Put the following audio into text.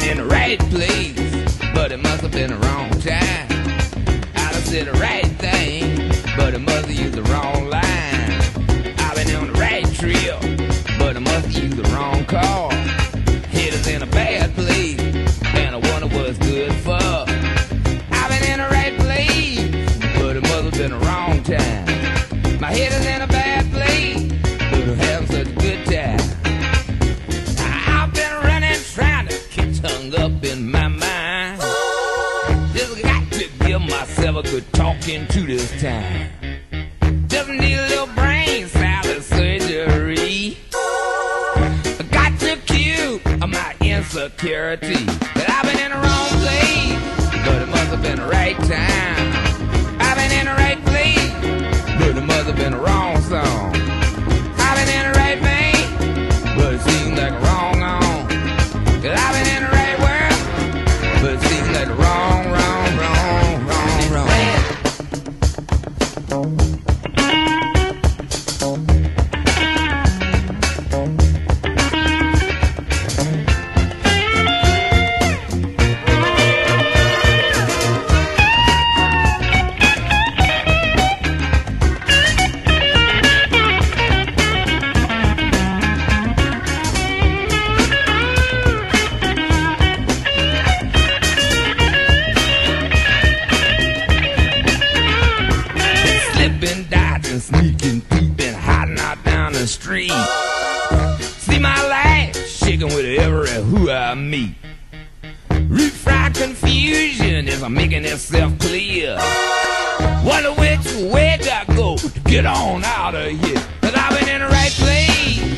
been in the right place, but it must have been the wrong time. I done said the right thing, but it must have used the wrong line. I've been on the right trail, but it must have used the wrong car. Hit us in a bad place, and I wonder what's good for. I've been in the right place, but it must have been the wrong time. My head is in a bad place, but I'm having such a good time. Up in my mind, just got to give myself a good talking to this time. Just need a little brain salad surgery. I got to cue my insecurity. That I've been in the wrong place, but it must have been the right time. I've been in the right place, but it must have been the wrong song. I've been in the right vein, but it seems like wrong on. 'Cause I've been in the right, but it seems like wrong. Slipping, dodging, sneaking, peeping, hiding out down the street. See my life shaking with every who I meet. Root fried confusion as I'm making itself clear. Wonder which way do I go to get on out of here? 'Cause I've been in the right place,